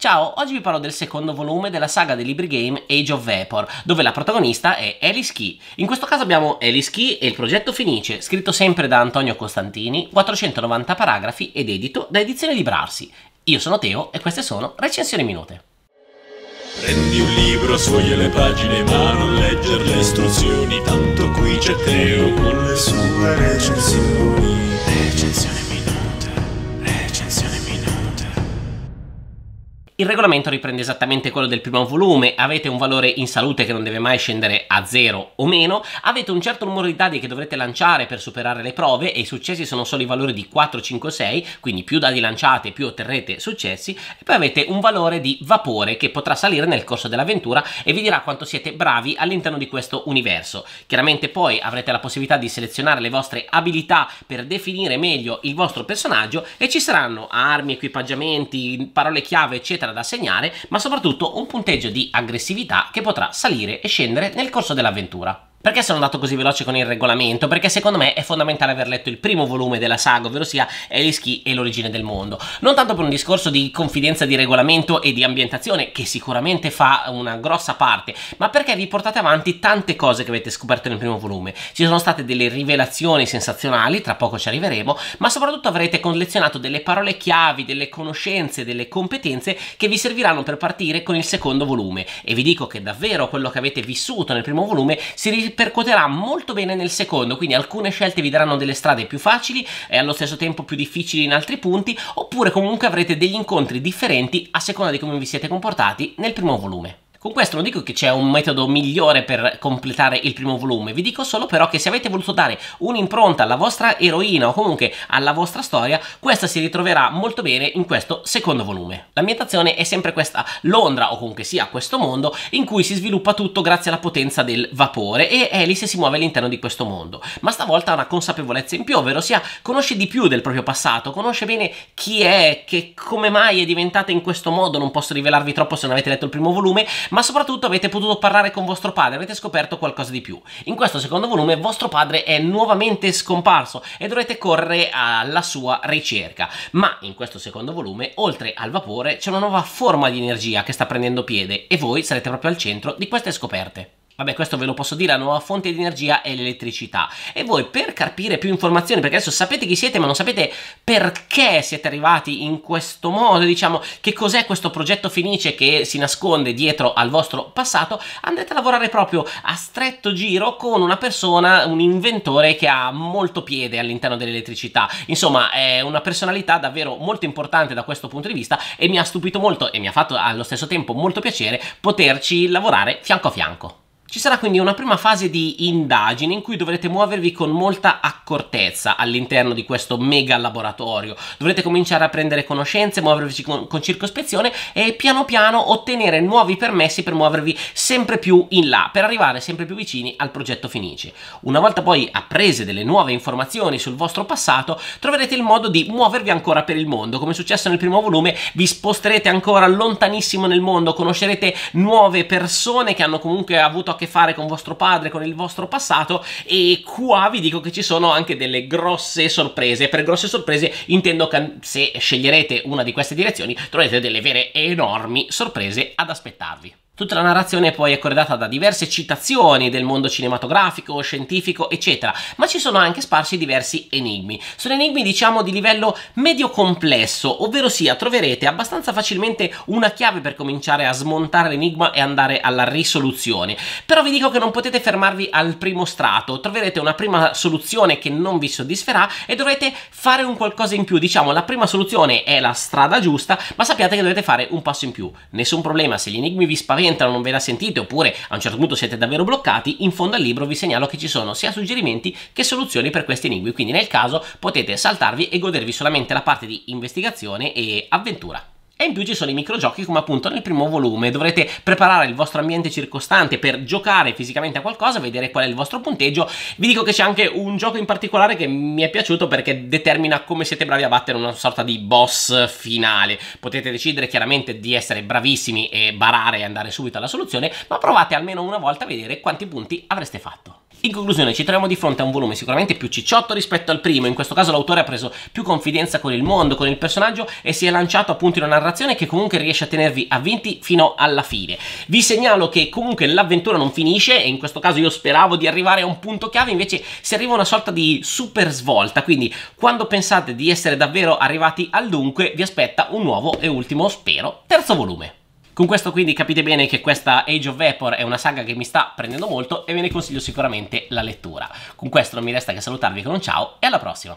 Ciao, oggi vi parlo del secondo volume della saga dei libri game Age of Vapor, dove la protagonista è Alice Key. In questo caso abbiamo Alice Key e il progetto Fenice, scritto sempre da Antonio Costantini, 490 paragrafi ed edito da Edizione Librarsi. Io sono Teo e queste sono Recensioni Minute. Prendi un libro, sfoglia le pagine, ma non leggere le istruzioni, tanto qui c'è Teo con le sue recensioni. Recensioni Minute, Recensioni Minute. Il regolamento riprende esattamente quello del primo volume, avete un valore in salute che non deve mai scendere a 0 o meno, avete un certo numero di dadi che dovrete lanciare per superare le prove e i successi sono solo i valori di 4, 5, 6, quindi più dadi lanciate più otterrete successi, e poi avete un valore di vapore che potrà salire nel corso dell'avventura e vi dirà quanto siete bravi all'interno di questo universo. Chiaramente poi avrete la possibilità di selezionare le vostre abilità per definire meglio il vostro personaggio e ci saranno armi, equipaggiamenti, parole chiave eccetera da assegnare, ma soprattutto un punteggio di aggressività che potrà salire e scendere nel corso dell'avventura. Perché sono andato così veloce con il regolamento? Perché secondo me è fondamentale aver letto il primo volume della saga, ovvero sia Alice Key e l'origine del mondo. Non tanto per un discorso di confidenza di regolamento e di ambientazione, che sicuramente fa una grossa parte, ma perché vi portate avanti tante cose che avete scoperto nel primo volume. Ci sono state delle rivelazioni sensazionali, tra poco ci arriveremo, ma soprattutto avrete collezionato delle parole chiavi, delle conoscenze, delle competenze che vi serviranno per partire con il secondo volume. E vi dico che davvero quello che avete vissuto nel primo volume si percuoterà molto bene nel secondo, quindi alcune scelte vi daranno delle strade più facili e allo stesso tempo più difficili in altri punti, oppure comunque avrete degli incontri differenti a seconda di come vi siete comportati nel primo volume. Con questo non dico che c'è un metodo migliore per completare il primo volume, vi dico solo però che se avete voluto dare un'impronta alla vostra eroina o comunque alla vostra storia, questa si ritroverà molto bene in questo secondo volume. L'ambientazione è sempre questa Londra o comunque sia questo mondo in cui si sviluppa tutto grazie alla potenza del vapore e Alice si muove all'interno di questo mondo, ma stavolta ha una consapevolezza in più, ovvero sia conosce di più del proprio passato, conosce bene chi è, che come mai è diventata in questo modo, non posso rivelarvi troppo se non avete letto il primo volume, ma soprattutto avete potuto parlare con vostro padre, avete scoperto qualcosa di più. In questo secondo volume vostro padre è nuovamente scomparso e dovrete correre alla sua ricerca, ma in questo secondo volume oltre al vapore c'è una nuova forma di energia che sta prendendo piede e voi sarete proprio al centro di queste scoperte. Vabbè, questo ve lo posso dire, la nuova fonte di energia è l'elettricità e voi per capire più informazioni, perché adesso sapete chi siete ma non sapete perché siete arrivati in questo modo, diciamo, che cos'è questo progetto Fenice che si nasconde dietro al vostro passato, andrete a lavorare proprio a stretto giro con una persona, un inventore che ha molto piede all'interno dell'elettricità, insomma è una personalità davvero molto importante da questo punto di vista e mi ha stupito molto e mi ha fatto allo stesso tempo molto piacere poterci lavorare fianco a fianco. Ci sarà quindi una prima fase di indagine in cui dovrete muovervi con molta accortezza all'interno di questo mega laboratorio, dovrete cominciare a prendere conoscenze, muovervi con circospezione e piano piano ottenere nuovi permessi per muovervi sempre più in là, per arrivare sempre più vicini al progetto Fenice. Una volta poi apprese delle nuove informazioni sul vostro passato, troverete il modo di muovervi ancora per il mondo, come è successo nel primo volume, vi sposterete ancora lontanissimo nel mondo, conoscerete nuove persone che hanno comunque avuto a che fare con vostro padre, con il vostro passato, e qua vi dico che ci sono anche delle grosse sorprese. Per grosse sorprese intendo che se sceglierete una di queste direzioni troverete delle vere e enormi sorprese ad aspettarvi. Tutta la narrazione poi è corredata da diverse citazioni del mondo cinematografico, scientifico, eccetera, ma ci sono anche sparsi diversi enigmi. Sono enigmi, diciamo, di livello medio complesso, ovvero sia troverete abbastanza facilmente una chiave per cominciare a smontare l'enigma e andare alla risoluzione. Però vi dico che non potete fermarvi al primo strato, troverete una prima soluzione che non vi soddisferà e dovrete fare un qualcosa in più, diciamo, la prima soluzione è la strada giusta, ma sappiate che dovete fare un passo in più. Nessun problema, se gli enigmi vi spaventano, non ve la sentite oppure a un certo punto siete davvero bloccati, in fondo al libro vi segnalo che ci sono sia suggerimenti che soluzioni per questi enigmi, quindi nel caso potete saltarvi e godervi solamente la parte di investigazione e avventura. E in più ci sono i microgiochi, come appunto nel primo volume, dovrete preparare il vostro ambiente circostante per giocare fisicamente a qualcosa, vedere qual è il vostro punteggio. Vi dico che c'è anche un gioco in particolare che mi è piaciuto perché determina come siete bravi a battere una sorta di boss finale. Potete decidere chiaramente di essere bravissimi e barare e andare subito alla soluzione, ma provate almeno una volta a vedere quanti punti avreste fatto. In conclusione, ci troviamo di fronte a un volume sicuramente più cicciotto rispetto al primo. In questo caso l'autore ha preso più confidenza con il mondo, con il personaggio, e si è lanciato appunto in una narrazione che comunque riesce a tenervi avvinti fino alla fine. Vi segnalo che comunque l'avventura non finisce, e in questo caso io speravo di arrivare a un punto chiave, invece si arriva a una sorta di super svolta, quindi quando pensate di essere davvero arrivati al dunque vi aspetta un nuovo e ultimo, spero, terzo volume. Con questo quindi capite bene che questa Age of Vapor è una saga che mi sta prendendo molto e ve ne consiglio sicuramente la lettura. Con questo non mi resta che salutarvi con un ciao e alla prossima!